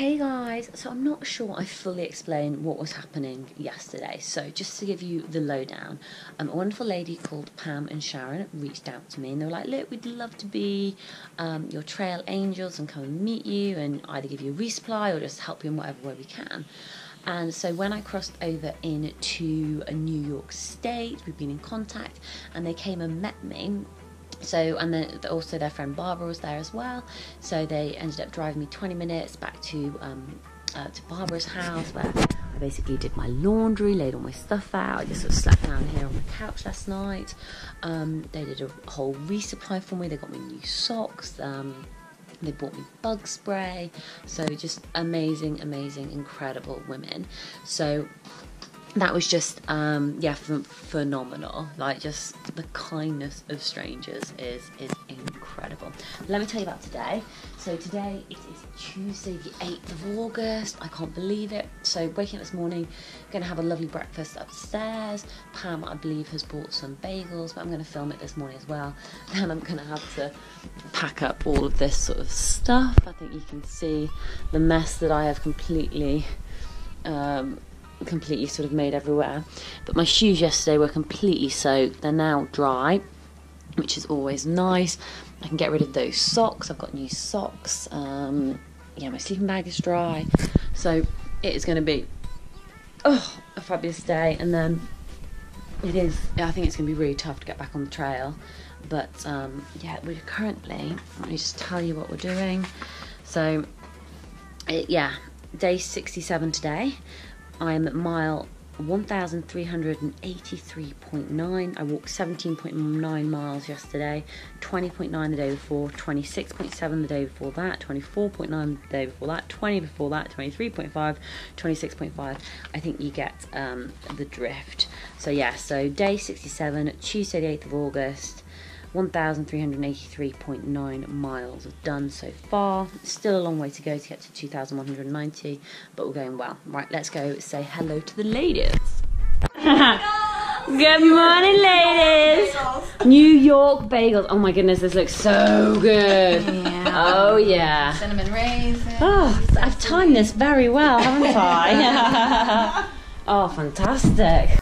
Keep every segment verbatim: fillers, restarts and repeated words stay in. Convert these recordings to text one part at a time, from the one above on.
Hey guys, so I'm not sure I fully explained what was happening yesterday, so just to give you the lowdown, um, a wonderful lady called Pam and Sharon reached out to me and they were like, look, we'd love to be um, your trail angels and come and meet you and either give you a resupply or just help you in whatever way we can. And so when I crossed over into New York State, we've been in contact and they came and met me. So, and then also their friend Barbara was there as well, so they ended up driving me twenty minutes back to um, uh, to Barbara's house, where I basically did my laundry, laid all my stuff out. I just sort of slept down here on the couch last night. Um, they did a whole resupply for me, they got me new socks, um, they bought me bug spray, so just amazing, amazing, incredible women. So that was just, um, yeah, ph phenomenal. Like, just the kindness of strangers is is incredible. Let me tell you about today. So today, it is Tuesday the eighth of August. I can't believe it. So waking up this morning, going to have a lovely breakfast upstairs. Pam, I believe, has bought some bagels, but I'm going to film it this morning as well. Then I'm going to have to pack up all of this sort of stuff. I think you can see the mess that I have completely... Um, completely sort of made everywhere, but my shoes yesterday were completely soaked. They're now dry, which is always nice. I can get rid of those socks. I've got new socks. Um, yeah, my sleeping bag is dry, so it is going to be oh a fabulous day. And then it is. I think it's going to be really tough to get back on the trail, but um, yeah, we're currently. Let me just tell you what we're doing. So, it, yeah, day sixty-seven today. I am at mile one thousand three hundred eighty-three point nine. I walked seventeen point nine miles yesterday, twenty point nine the day before, twenty-six point seven the day before that, twenty-four point nine the day before that, twenty before that, twenty-three point five, twenty-six point five. I think you get um, the drift. So yeah, so day sixty-seven, Tuesday the eighth of August, one thousand three hundred eighty-three point nine miles done so far. Still a long way to go to get to two thousand one hundred ninety, but we're going well. Right, let's go say hello to the ladies. Good morning, ladies. New York bagels. Oh my goodness, this looks so good. Yeah. Oh yeah. Cinnamon raisins. Oh, I've timed this very well, haven't I? Oh, fantastic.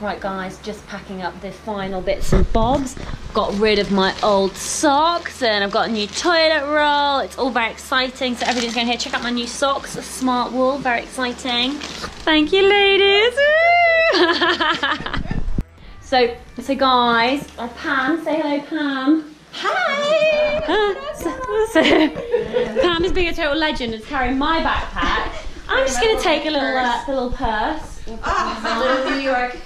Right guys, just packing up the final bits and bobs. Got rid of my old socks and I've got a new toilet roll. It's all very exciting, so everything's going here. Check out my new socks, a smart wool, very exciting. Thank you ladies. so, so guys, oh, Pam, say hello Pam. Hi! Uh, so, so, Pam is being a total legend and carrying my backpack. I'm just going to take a little, uh, little purse. Oh, New York.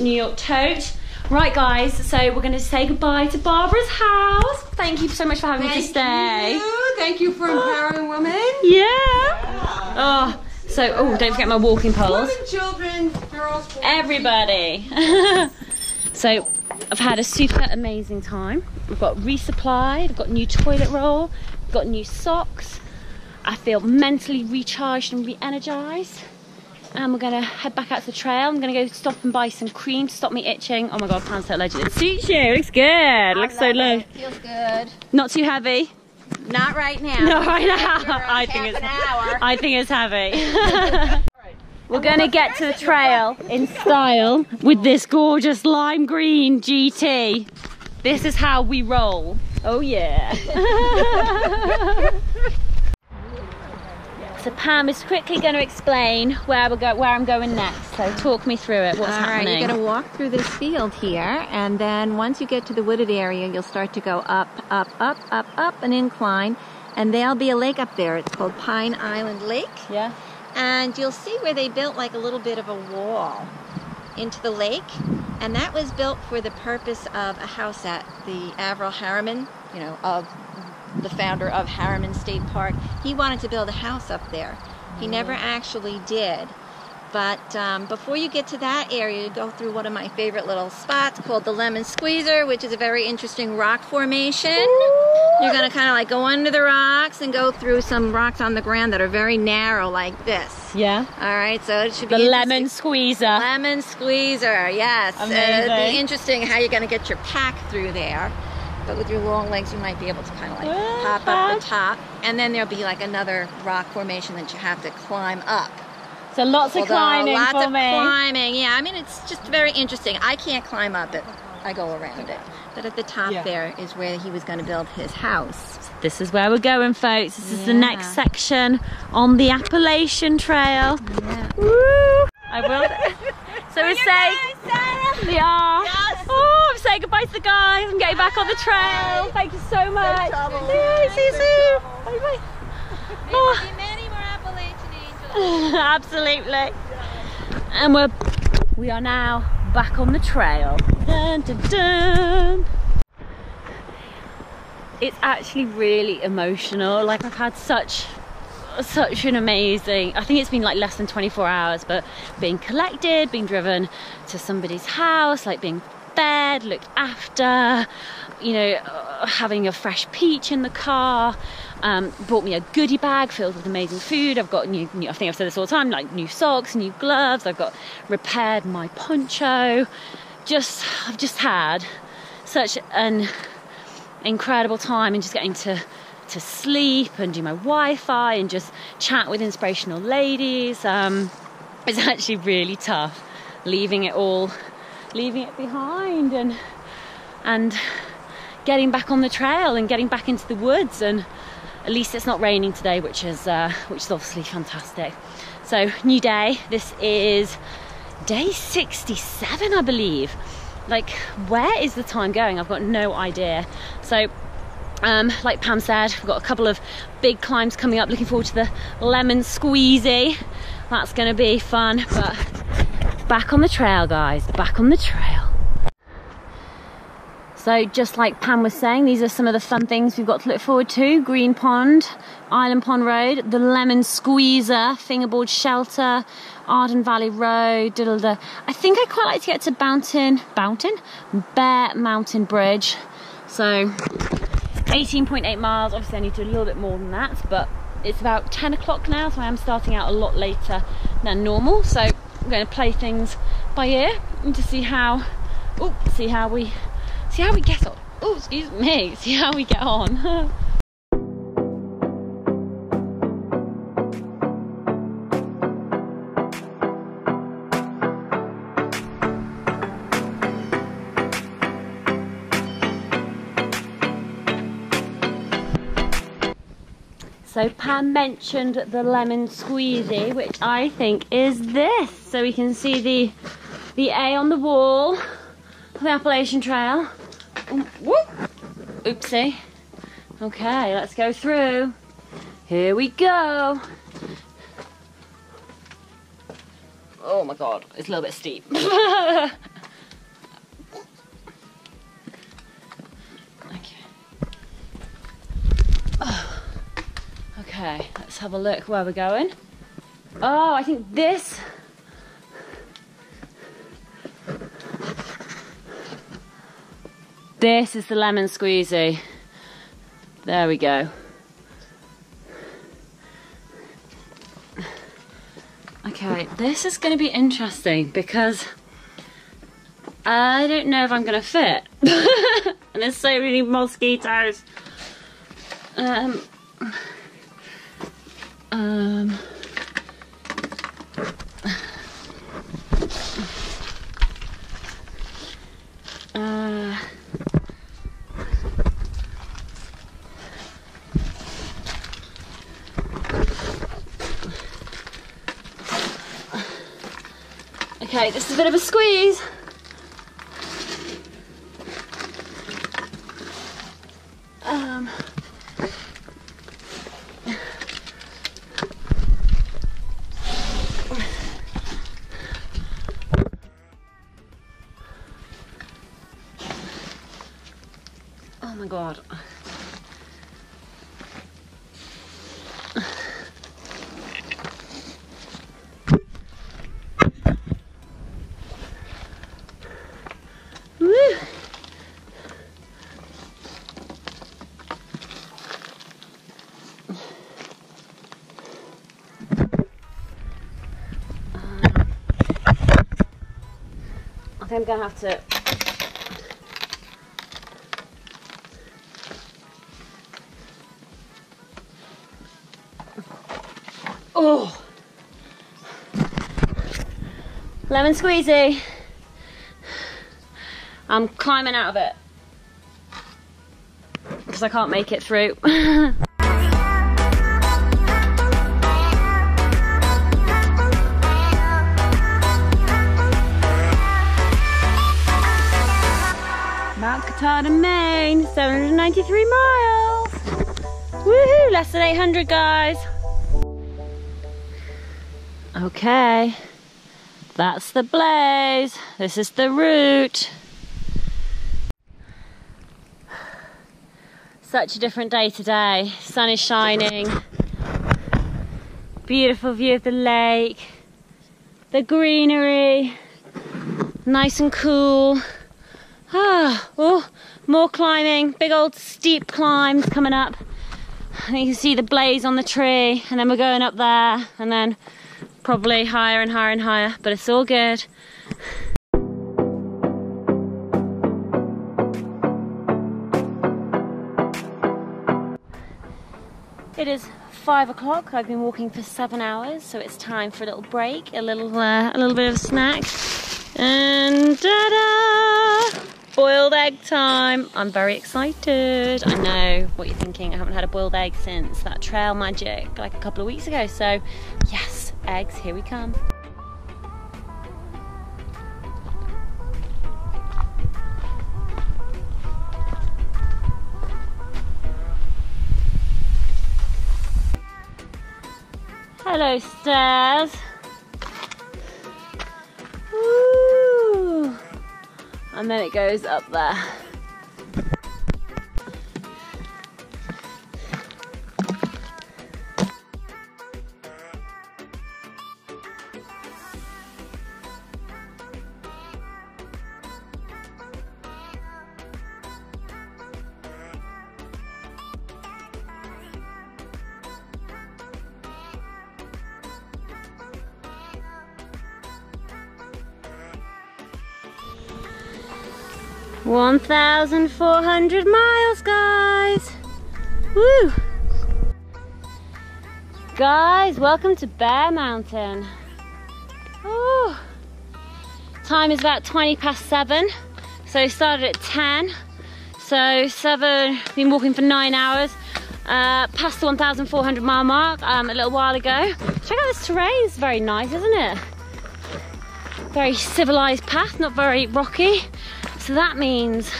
New York tote. Right guys, so we're going to say goodbye to Barbara's house. Thank you so much for having me to stay. Thank you. Thank you for empowering oh. women. Yeah. yeah. Oh, so oh, don't forget my walking poles. Women, children, girls, boys. Everybody. So I've had a super amazing time. We've got resupplied, I've got new toilet roll, I've got new socks. I feel mentally recharged and re-energized. And we're gonna head back out to the trail. I'm gonna go stop and buy some cream to stop me itching. Oh my god, Pam's so legend. It suits you, it looks good. It looks so low. It feels good. Not too heavy. Not right now. Not right now. I think it's hour. I think it's heavy. We're gonna get to the trail in style with this gorgeous lime green G T. This is how we roll. Oh yeah. So Pam is quickly going to explain where, we'll go, where I'm going next, so talk me through it, what's All happening. All right, you're going to walk through this field here, and then once you get to the wooded area, you'll start to go up, up, up, up, up, an incline, and there'll be a lake up there. It's called Pine Island Lake. Yeah. And you'll see where they built like a little bit of a wall into the lake, and that was built for the purpose of a house at the Averell Harriman, you know, of... the founder of Harriman State Park. He wanted to build a house up there. He never actually did. But um, before you get to that area, you go through one of my favorite little spots called the Lemon Squeezer, which is a very interesting rock formation. Ooh. You're gonna kind of like go under the rocks and go through some rocks on the ground that are very narrow like this. Yeah. All right, so it should be- The Lemon Squeezer. Lemon Squeezer, yes. Amazing. It'll be interesting how you're gonna get your pack through there. but with your long legs you might be able to kind of like hop up the top, and then there'll be like another rock formation that you have to climb up. So lots of Although, climbing lots for of me. climbing, yeah. I mean, it's just very interesting. I can't climb up it. I go around it. But at the top yeah. there is where he was going to build his house. This is where we're going, folks. This yeah. is the next section on the Appalachian Trail. Yeah. Woo! I will. So we're saying we are. Yes. Oh, I'm saying goodbye to the guys. I'm getting back on the trail. Thank you so much. Yeah, see you soon. Bye bye. There will be many more Appalachian angels. Absolutely. And we're we are now back on the trail. Dun, dun, dun. It's actually really emotional. Like, I've had such. such an amazing, I think it's been like less than twenty-four hours, but being collected, being driven to somebody's house, like being fed, looked after, you know, uh, having a fresh peach in the car, um, brought me a goodie bag filled with amazing food. I've got new, new, I think I've said this all the time, like new socks, new gloves. I've got repaired my poncho. Just, I've just had such an incredible time, and just getting to to sleep and do my Wi-Fi and just chat with inspirational ladies. Um, it's actually really tough leaving it all, leaving it behind, and and getting back on the trail and getting back into the woods. And at least it's not raining today, which is uh, which is obviously fantastic. So, new day. This is day sixty-seven, I believe. Like, where is the time going? I've got no idea. So. Um, like Pam said, we've got a couple of big climbs coming up. Looking forward to the Lemon Squeezy. That's going to be fun. But back on the trail, guys. Back on the trail. So just like Pam was saying, these are some of the fun things we've got to look forward to. Green Pond, Island Pond Road, the Lemon Squeezer, Fingerboard Shelter, Arden Valley Road, da, da, da. I think I quite like to get to Mountain, Mountain? Bear Mountain Bridge. So... eighteen point eight miles, obviously I need to do a little bit more than that, but it's about ten o'clock now, so I am starting out a lot later than normal. So I'm going to play things by ear and to see how, oh, see how we, see how we get on. Oh, excuse me, see how we get on. So Pam mentioned the Lemon Squeezy, which I think is this. So we can see the the A on the wall of the Appalachian Trail. Whoop. Oopsie. Okay, let's go through. Here we go. Oh my God, it's a little bit steep. Okay, let's have a look where we're going. Oh, I think this... This is the Lemon Squeezy. There we go. Okay, this is going to be interesting because I don't know if I'm going to fit. And there's so many mosquitoes. Um... Um, uh, okay, this is a bit of a squeeze. Um. God. Woo. Um, I think I'm gonna have to Oh. Lemon squeezy. I'm climbing out of it because I can't make it through. Mount Katahdin, Maine, seven hundred ninety-three miles. Woohoo, less than eight hundred, guys. Okay, that's the blaze. This is the route. Such a different day today. Sun is shining. Beautiful view of the lake. The greenery. Nice and cool. Ah, oh, more climbing. Big old steep climbs coming up. And you can see the blaze on the tree. And then we're going up there. And then probably higher and higher and higher. But it's all good. It is five o'clock. I've been walking for seven hours. So it's time for a little break. A little, uh, a little bit of a snack. And ta-da! Boiled egg time. I'm very excited. I know what you're thinking. I haven't had a boiled egg since that trail magic like a couple of weeks ago. So yes, eggs, here we come. Hello, stairs. Woo. And then it goes up there. one thousand four hundred miles, guys. Woo! Guys, welcome to Bear Mountain. Ooh. Time is about twenty past seven. So started at ten. So seven, been walking for nine hours. Uh, past the one thousand four hundred mile mark um, a little while ago. Check out this terrain, it's very nice, isn't it? Very civilized path, not very rocky. So that means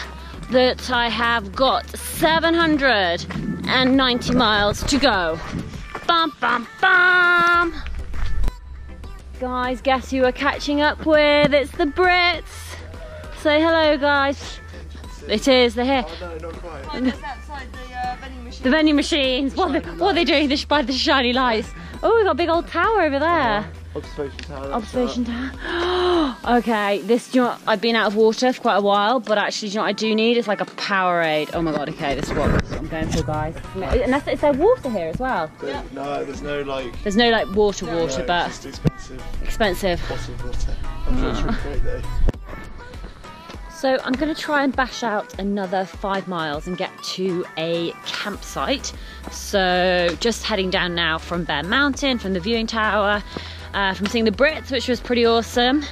that I have got seven hundred ninety miles to go. Bum, bum, bum. Guys, guess who we're catching up with? It's the Brits. Say hello, guys. It is, they're here. Oh, no, not quite. Oh, that's outside the uh, vending machines. The vending machines. What, the, what are they doing this by the shiny lights? Oh, we've got a big old tower over there. Oh. Observation tower. Observation tower. Okay, this, do you know what? I've been out of water for quite a while, but actually, do you know what I do need? It's like a Powerade. Oh my god, okay, this is what I'm going for, guys. Unless it's there water here as well. Yeah. No, there's no like. There's no like water, no, water, no, but. It's just expensive. Expensive. Bottled water. I'm sure it's really great though. So I'm going to try and bash out another five miles and get to a campsite. So just heading down now from Bear Mountain, from the viewing tower, uh, from seeing the Brits, which was pretty awesome.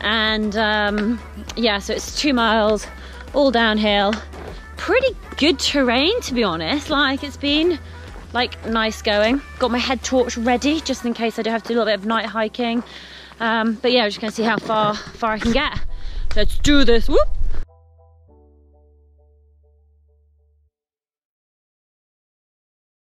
And um, yeah, so it's two miles all downhill. Pretty good terrain, to be honest. Like it's been like nice going. Got my head torch ready just in case I do have to do a little bit of night hiking. Um, but yeah, we're just going to see how far, far I can get. Let's do this. Whoop.